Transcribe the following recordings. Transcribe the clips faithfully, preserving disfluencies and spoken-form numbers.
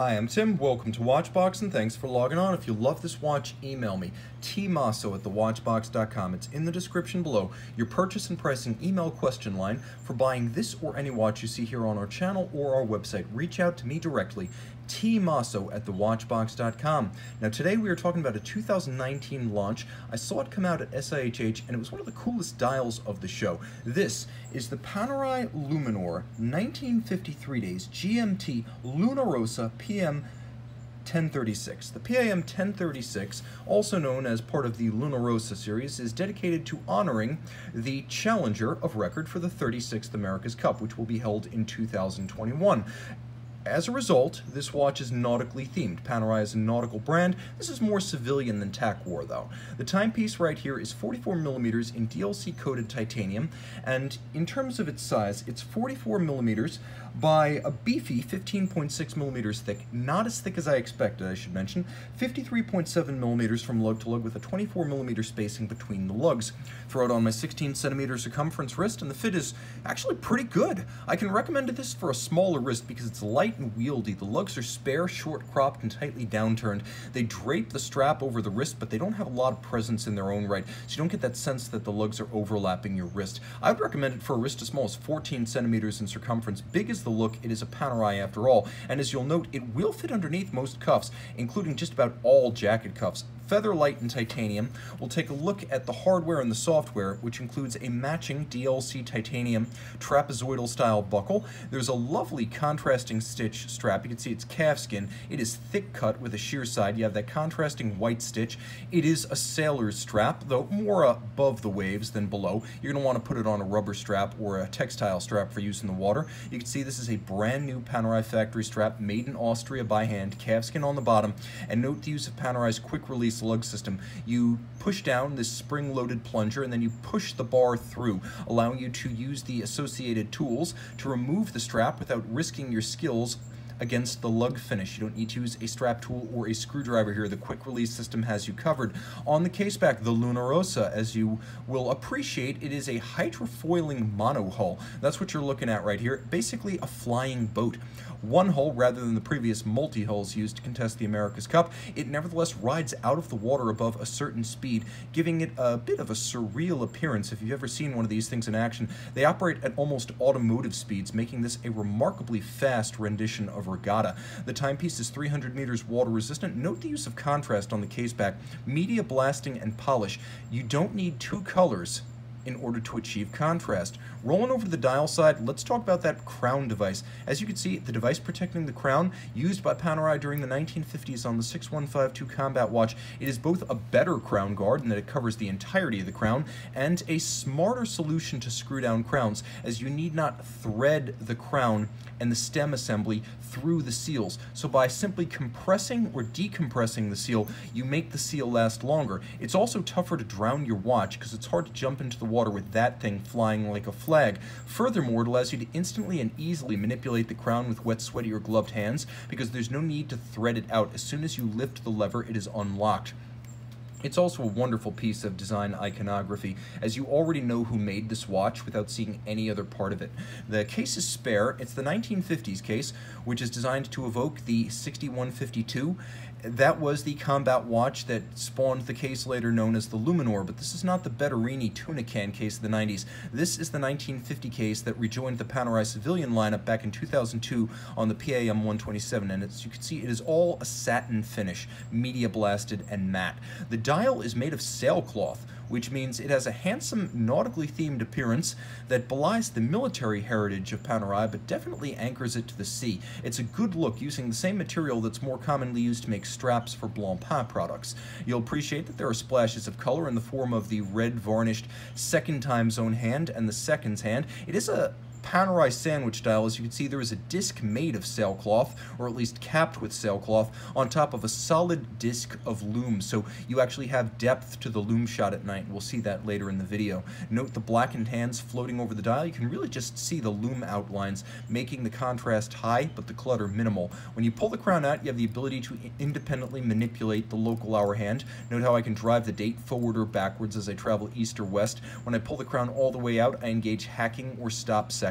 Hi, I'm Tim, welcome to Watchbox, and thanks for logging on. If you love this watch, email me, t mosso at the watchbox dot com. It's in the description below. Your purchase and pricing email question line for buying this or any watch you see here on our channel or our website. Reach out to me directly, t mosso at the watchbox dot com. Now today we are talking about a two thousand nineteen launch. I saw it come out at S I H H, and it was one of the coolest dials of the show. This is the Panerai Luminor nineteen fifty-three days G M T Luna Rossa P A M ten thirty-six. The P A M ten thirty-six, also known as part of the Luna Rossa series, is dedicated to honoring the challenger of record for the thirty-sixth America's Cup, which will be held in two thousand twenty-one. As a result, this watch is nautically themed. Panerai is a nautical brand. This is more civilian than tack war, though. The timepiece right here is forty-four millimeters in D L C-coated titanium, and in terms of its size, it's forty-four millimeters by a beefy fifteen point six millimeters thick, not as thick as I expected, I should mention, fifty-three point seven millimeters from lug to lug with a twenty-four millimeter spacing between the lugs. Throw it on my sixteen centimeter circumference wrist, and the fit is actually pretty good. I can recommend this for a smaller wrist because it's light and wieldy. The lugs are spare, short cropped, and tightly downturned. They drape the strap over the wrist, but they don't have a lot of presence in their own right, so you don't get that sense that the lugs are overlapping your wrist. I would recommend it for a wrist as small as fourteen centimeters in circumference. Big as the look, it is a Panerai after all, and as you'll note, it will fit underneath most cuffs, including just about all jacket cuffs. Feather light and titanium. We'll take a look at the hardware and the software, which includes a matching D L C titanium trapezoidal style buckle. There's a lovely contrasting stitch strap. You can see it's calfskin. It is thick cut with a sheer side. You have that contrasting white stitch. It is a sailor's strap, though more above the waves than below. You're going to want to put it on a rubber strap or a textile strap for use in the water. You can see this is a brand new Panerai factory strap made in Austria by hand, calfskin on the bottom, and note the use of Panerai's quick release lug system. You push down this spring-loaded plunger and then you push the bar through, allowing you to use the associated tools to remove the strap without risking your skills against the lug finish. You don't need to use a strap tool or a screwdriver here. The quick release system has you covered. On the case back, the Luna Rossa, as you will appreciate, it is a hydrofoiling monohull. That's what you're looking at right here. Basically a flying boat. One hull rather than the previous multi-hulls used to contest the America's Cup. It nevertheless rides out of the water above a certain speed, giving it a bit of a surreal appearance. If you've ever seen one of these things in action, they operate at almost automotive speeds, making this a remarkably fast rendition of regatta. The timepiece is three hundred meters water resistant. Note the use of contrast on the case back, media blasting and polish. You don't need two colors in order to achieve contrast. Rolling over to the dial side, let's talk about that crown device. As you can see, the device protecting the crown, used by Panerai during the nineteen fifties on the six one five two combat watch, it is both a better crown guard in that it covers the entirety of the crown, and a smarter solution to screw down crowns, as you need not thread the crown and the stem assembly through the seals. So by simply compressing or decompressing the seal, you make the seal last longer. It's also tougher to drown your watch, because it's hard to jump into the water with that thing flying like a flag. Furthermore, it allows you to instantly and easily manipulate the crown with wet, sweaty, or gloved hands, because there's no need to thread it out. As soon as you lift the lever, it is unlocked. It's also a wonderful piece of design iconography, as you already know who made this watch without seeing any other part of it. The case is spare. It's the nineteen fifties case, which is designed to evoke the sixty-one fifty-two. That was the combat watch that spawned the case later known as the Luminor, but this is not the Bettarini tuna can case of the nineties. This is the nineteen fifty case that rejoined the Panerai civilian lineup back in two thousand two on the P A M one twenty-seven, and as you can see, it is all a satin finish, media blasted and matte. The dial is made of sailcloth, which means it has a handsome, nautically themed appearance that belies the military heritage of Panerai, but definitely anchors it to the sea. It's a good look, using the same material that's more commonly used to make straps for Blancpain products. You'll appreciate that there are splashes of color in the form of the red varnished second time zone hand and the seconds hand. It is a Panerai sandwich dial. As you can see, there is a disc made of sailcloth, or at least capped with sailcloth, on top of a solid disc of lume, so you actually have depth to the lume shot at night. We'll see that later in the video. Note the blackened hands floating over the dial. You can really just see the lume outlines, making the contrast high but the clutter minimal. When you pull the crown out, you have the ability to independently manipulate the local hour hand. Note how I can drive the date forward or backwards as I travel east or west. When I pull the crown all the way out, I engage hacking or stop seconds.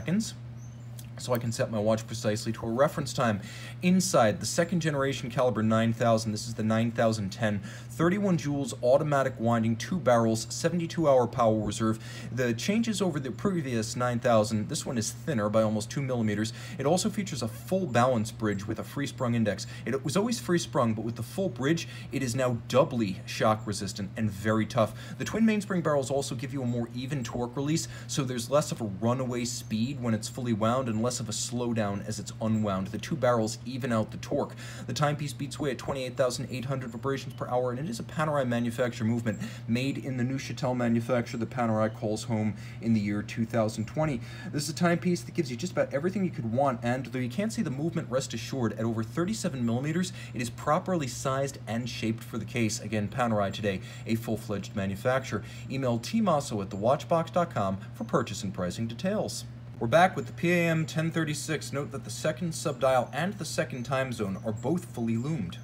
so I can set my watch precisely to a reference time. Inside, the second generation caliber nine thousand, this is the nine thousand ten, thirty-one joules, automatic winding, two barrels, seventy-two hour power reserve. The changes over the previous nine thousand, this one is thinner by almost two millimeters. It also features a full balance bridge with a free-sprung index. It was always free-sprung, but with the full bridge, it is now doubly shock resistant and very tough. The twin mainspring barrels also give you a more even torque release, so there's less of a runaway speed when it's fully wound and less of a slowdown as it's unwound. The two barrels even out the torque. The timepiece beats away at twenty-eight thousand eight hundred vibrations per hour, and it is a Panerai manufacture movement made in the new Chatellerault manufacture that Panerai calls home in the year two thousand twenty. This is a timepiece that gives you just about everything you could want, and though you can't see the movement, rest assured, at over thirty-seven millimeters, it is properly sized and shaped for the case. Again, Panerai today, a full-fledged manufacturer. Email Tim Mosso at the watchbox dot com for purchase and pricing details. We're back with the P A M ten thirty-six. Note that the second subdial and the second time zone are both fully loomed.